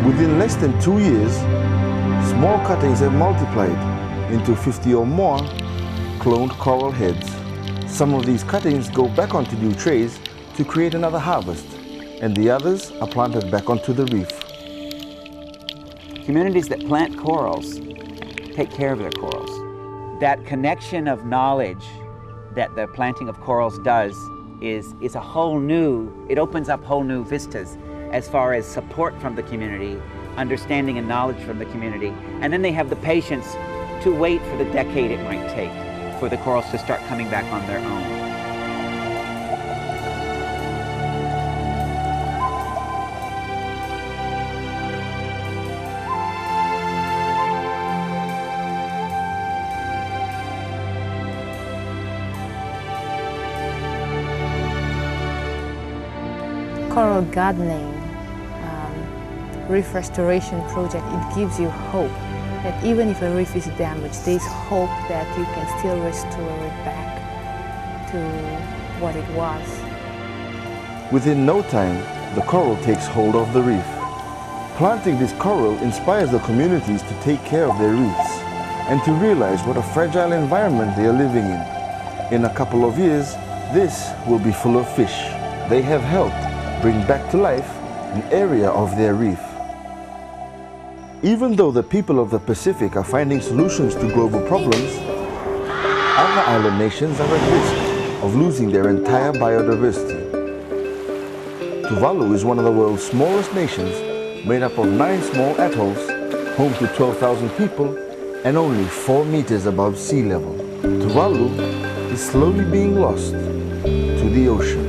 Within less than 2 years, small cuttings have multiplied into 50 or more cloned coral heads. Some of these cuttings go back onto new trays to create another harvest, and the others are planted back onto the reef. Communities that plant corals take care of their corals. That connection of knowledge that the planting of corals does is a whole new, it opens up whole new vistas as far as support from the community, understanding and knowledge from the community, and then they have the patience to wait for the decade it might take for the corals to start coming back on their own. Coral gardening, reef restoration project, it gives you hope that even if a reef is damaged, there's hope that you can still restore it back to what it was. Within no time, the coral takes hold of the reef. Planting this coral inspires the communities to take care of their reefs and to realize what a fragile environment they are living in. In a couple of years, this will be full of fish. They have helped bring back to life an area of their reef. Even though the people of the Pacific are finding solutions to global problems, other island nations are at risk of losing their entire biodiversity. Tuvalu is one of the world's smallest nations, made up of 9 small atolls, home to 12,000 people and only 4 meters above sea level. Tuvalu is slowly being lost to the ocean.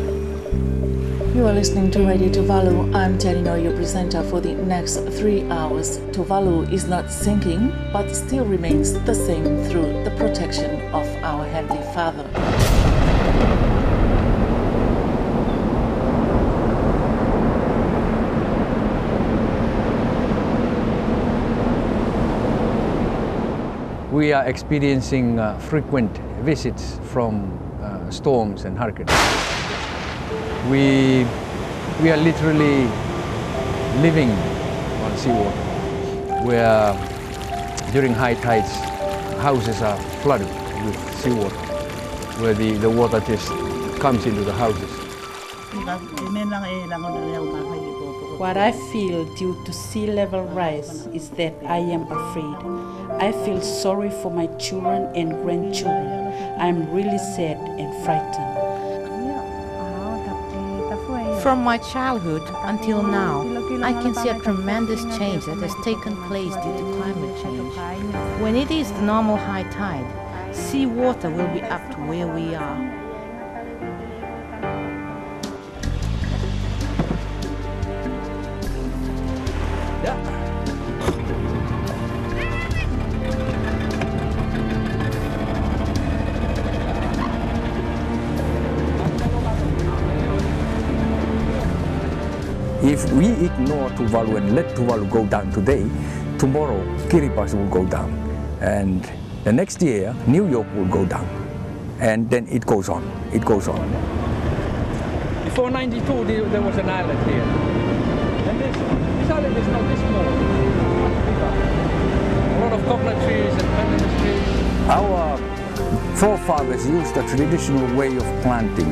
You are listening to Radio Tuvalu. I'm Terino, your presenter for the next 3 hours. Tuvalu is not sinking, but still remains the same through the protection of our Heavenly Father. We are experiencing frequent visits from storms and hurricanes. We are literally living on seawater, where during high tides, houses are flooded with seawater, where the water just comes into the houses. What I feel due to sea level rise is that I am afraid. I feel sorry for my children and grandchildren. I'm really sad and frightened. From my childhood until now, I can see a tremendous change that has taken place due to climate change. When it is the normal high tide, sea water will be up to where we are. If we ignore Tuvalu and let Tuvalu go down today, tomorrow Kiribati will go down, and the next year New York will go down, and then it goes on, it goes on. Before 92 there was an island here, and this island is not this small. A lot of coconut trees and palm trees. Our forefathers used the traditional way of planting,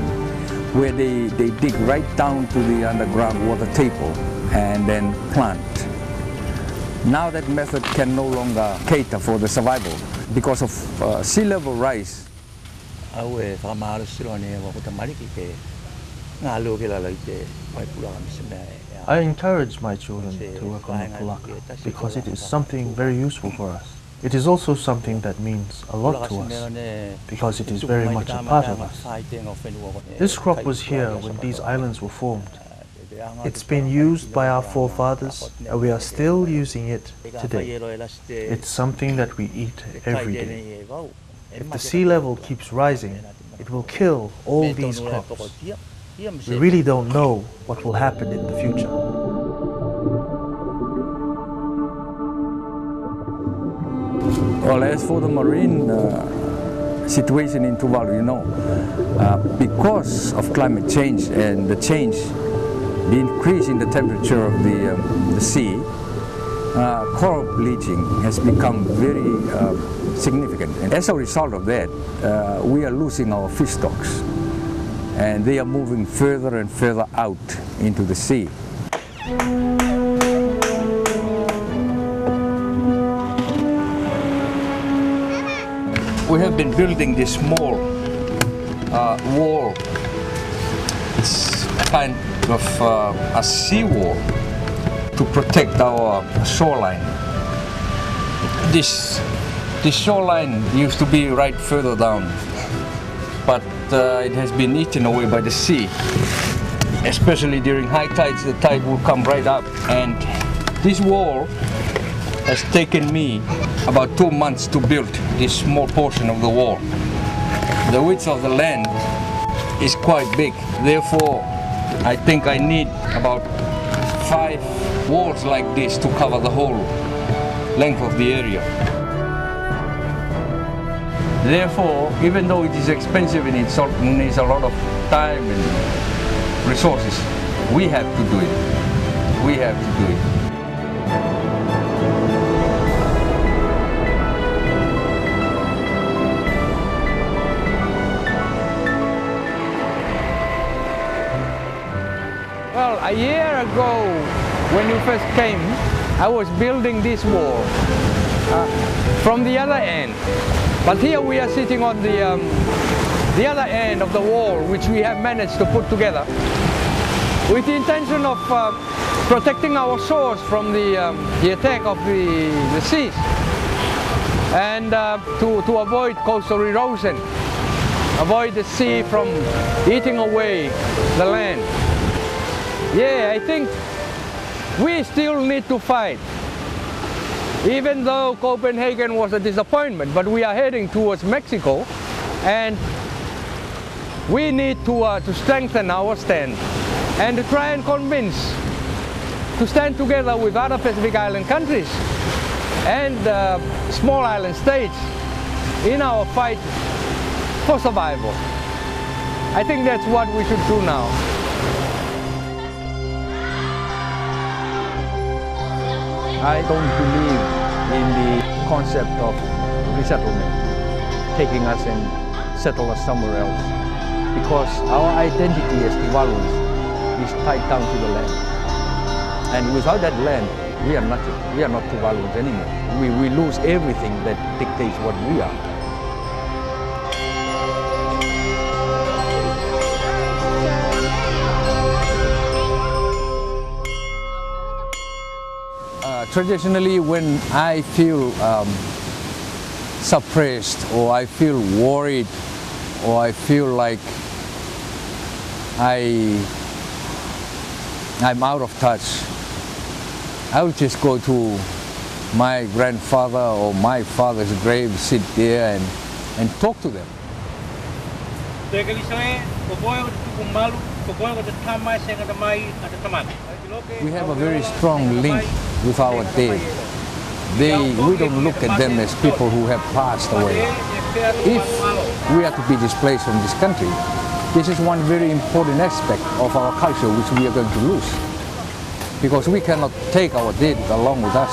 where they dig right down to the underground water table and then plant. Now that method can no longer cater for the survival because of sea level rise. I encourage my children to work on the pulaka because it is something very useful for us. It is also something that means a lot to us, because it is very much a part of us. This crop was here when these islands were formed. It's been used by our forefathers, and we are still using it today. It's something that we eat every day. If the sea level keeps rising, it will kill all these crops. We really don't know what will happen in the future. Well, as for the marine situation in Tuvalu, you know, because of climate change and the increase in the temperature of the sea, coral bleaching has become very significant. And as a result of that, we are losing our fish stocks, and they are moving further and further out into the sea. We have been building this small wall. It's kind of a seawall to protect our shoreline. This shoreline used to be right further down, but it has been eaten away by the sea. Especially during high tides, the tide will come right up, and this wall has taken me about 2 months to build this small portion of the wall. The width of the land is quite big, therefore I think I need about 5 walls like this to cover the whole length of the area. Therefore, even though it is expensive and it needs a lot of time and resources, we have to do it. We have to do it. A year ago, when you first came, I was building this wall from the other end. But here we are sitting on the other end of the wall, which we have managed to put together, with the intention of protecting our shores from the attack of the seas, and to avoid coastal erosion, avoid the sea from eating away the land. Yeah, I think we still need to fight. Even though Copenhagen was a disappointment, but we are heading towards Mexico, and we need to strengthen our stand and to try and convince to stand together with other Pacific Island countries and small island states in our fight for survival. I think that's what we should do now. I don't believe in the concept of resettlement, taking us and settle us somewhere else, because our identity as Tuvaluans is tied down to the land, and without that land we are nothing. We are not Tuvaluans anymore. We lose everything that dictates what we are. Traditionally, when I feel suppressed, or I feel worried, or I feel like I'm out of touch, I will just go to my grandfather or my father's grave, sit there and talk to them. We have a very strong link with our dead. We don't look at them as people who have passed away. If we are to be displaced from this country, this is one very important aspect of our culture which we are going to lose. Because we cannot take our dead along with us.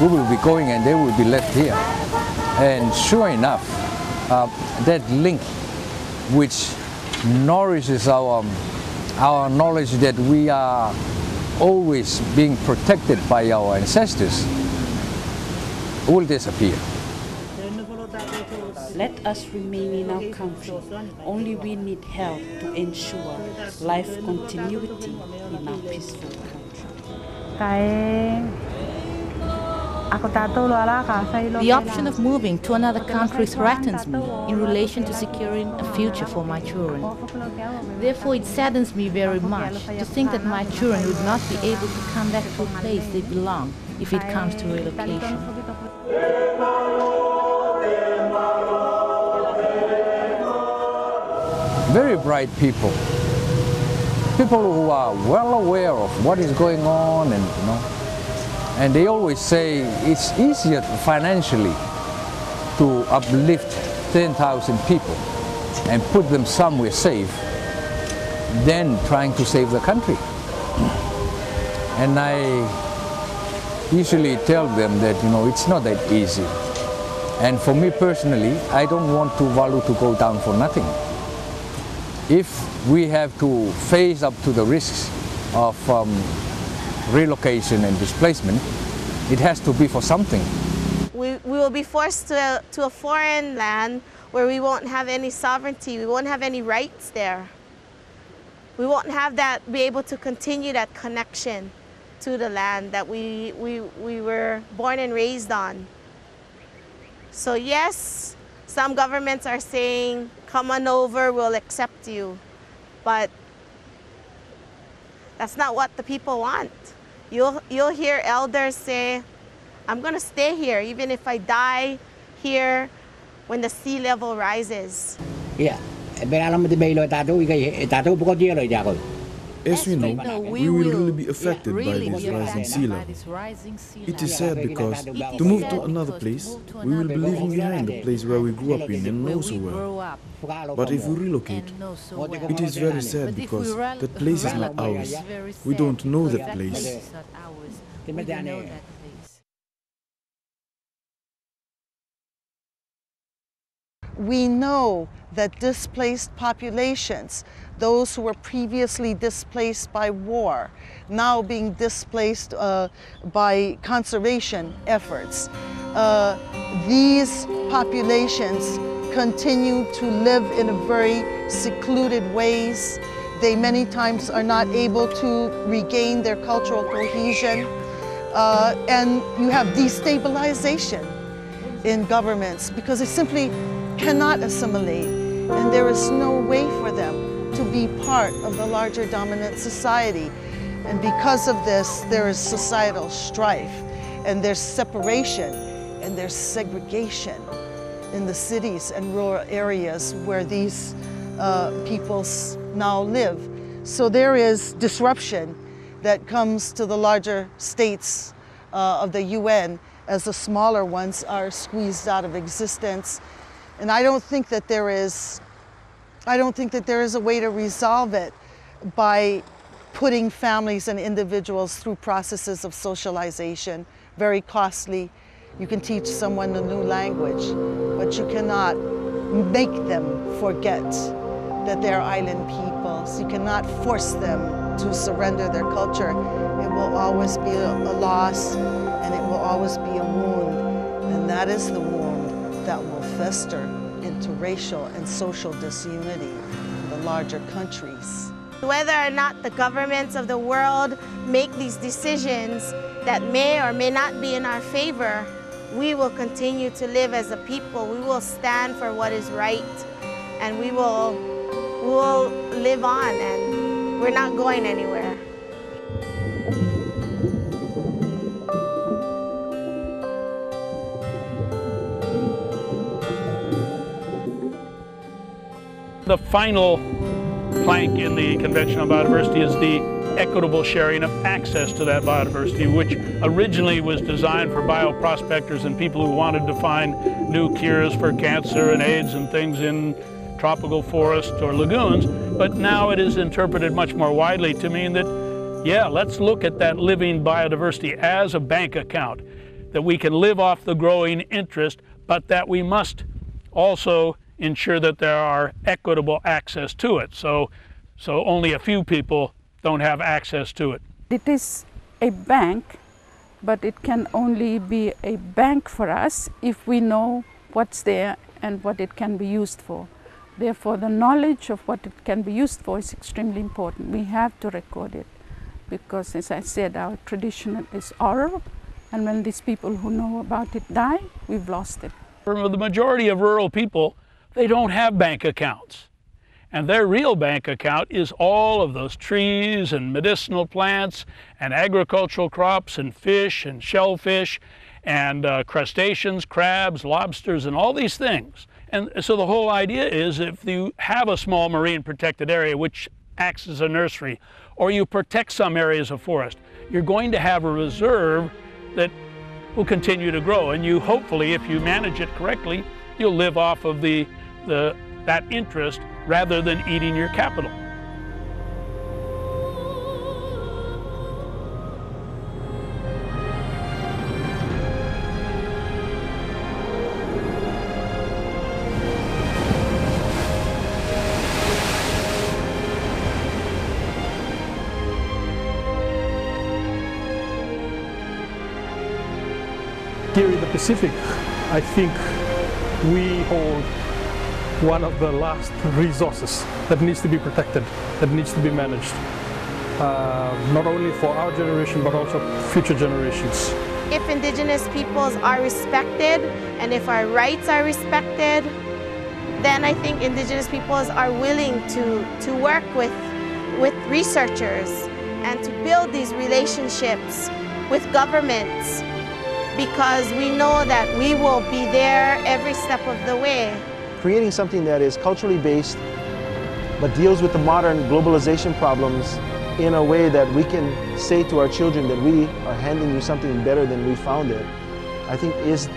We will be going and they will be left here. And sure enough, that link which nourishes our knowledge that we are always being protected by our ancestors will disappear. Let us remain in our country. Only we need help to ensure life continuity in our peaceful country. The option of moving to another country threatens me in relation to securing a future for my children. Therefore, it saddens me very much to think that my children would not be able to come back to a place they belong if it comes to relocation. Very bright people, people who are well aware of what is going on, and you know, and they always say it's easier financially to uplift 10,000 people and put them somewhere safe than trying to save the country. And I usually tell them that, you know, it's not that easy. And for me personally, I don't want Tuvalu to go down for nothing. If we have to face up to the risks of relocation and displacement, it has to be for something. We will be forced to a foreign land where we won't have any sovereignty, we won't have any rights there. We won't have that, be able to continue that connection to the land that we were born and raised on. So yes, some governments are saying, come on over, we'll accept you. But that's not what the people want. You'll hear elders say, I'm going to stay here, even if I die here when the sea level rises. Yeah. As we know, we will really be affected by this rising sea level. It is sad because to move to another place, we will be leaving behind the place where we grew up in and know so well. But if we relocate, it is very sad because that place is not ours. We don't know that place. We know that displaced populations, those who were previously displaced by war, now being displaced by conservation efforts, these populations continue to live in a very secluded ways. They many times are not able to regain their cultural cohesion, and you have destabilization in governments because they simply cannot assimilate, and there is no way for them to be part of the larger dominant society. And because of this, there is societal strife, and there's separation, and there's segregation in the cities and rural areas where these peoples now live. So there is disruption that comes to the larger states of the UN as the smaller ones are squeezed out of existence. And I don't think that there is a way to resolve it by putting families and individuals through processes of socialization, very costly. You can teach someone a new language, but you cannot make them forget that they're island peoples. You cannot force them to surrender their culture. It will always be a loss, and it will always be a wound, and that is the wound that will fester into racial and social disunity in the larger countries. Whether or not the governments of the world make these decisions that may or may not be in our favor, we will continue to live as a people. We will stand for what is right, and we will live on, and we're not going anywhere. The final plank in the Convention on Biodiversity is the equitable sharing of access to that biodiversity, which originally was designed for bioprospectors and people who wanted to find new cures for cancer and AIDS and things in tropical forests or lagoons, but now it is interpreted much more widely to mean that, yeah, let's look at that living biodiversity as a bank account, that we can live off the growing interest, but that we must also ensure that there are equitable access to it, so only a few people don't have access to it. It is a bank, but it can only be a bank for us if we know what's there and what it can be used for. Therefore, the knowledge of what it can be used for is extremely important. We have to record it because, as I said, our tradition is oral, and when these people who know about it die, we've lost it. For the majority of rural people, they don't have bank accounts. And their real bank account is all of those trees and medicinal plants and agricultural crops and fish and shellfish and crustaceans, crabs, lobsters, and all these things. And so the whole idea is if you have a small marine protected area which acts as a nursery, or you protect some areas of forest, you're going to have a reserve that will continue to grow. And you hopefully, if you manage it correctly, you'll live off of that interest rather than eating your capital. Here in the Pacific, I think we hold one of the last resources that needs to be protected, that needs to be managed, not only for our generation, but also future generations. If indigenous peoples are respected, and if our rights are respected, then I think indigenous peoples are willing to work with researchers and to build these relationships with governments, because we know that we will be there every step of the way. Creating something that is culturally based, but deals with the modern globalization problems in a way that we can say to our children that we are handing you something better than we found it, I think is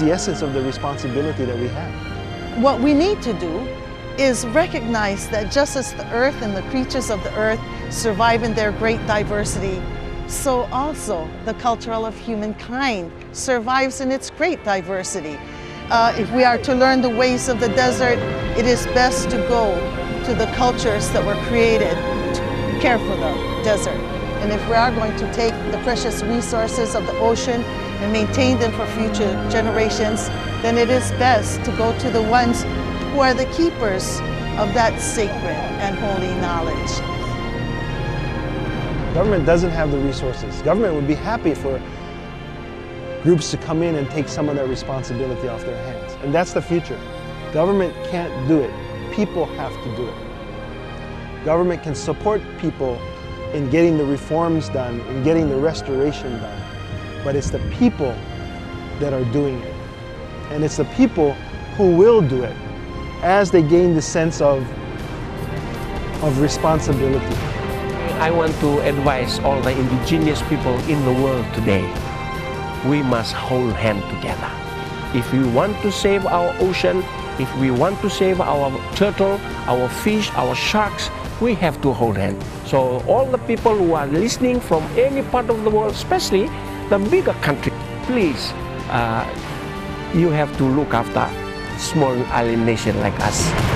the essence of the responsibility that we have. What we need to do is recognize that just as the earth and the creatures of the earth survive in their great diversity, so also the culture of humankind survives in its great diversity. If we are to learn the ways of the desert, it is best to go to the cultures that were created to care for the desert. And if we are going to take the precious resources of the ocean and maintain them for future generations, then it is best to go to the ones who are the keepers of that sacred and holy knowledge. Government doesn't have the resources. Government would be happy for groups to come in and take some of that responsibility off their hands. And that's the future. Government can't do it. People have to do it. Government can support people in getting the reforms done, in getting the restoration done. But it's the people that are doing it. And it's the people who will do it as they gain the sense of responsibility. I want to advise all the indigenous people in the world today. We must hold hands together. If we want to save our ocean, if we want to save our turtle, our fish, our sharks, we have to hold hands. So all the people who are listening from any part of the world, especially the bigger country, please, you have to look after small island nation like us.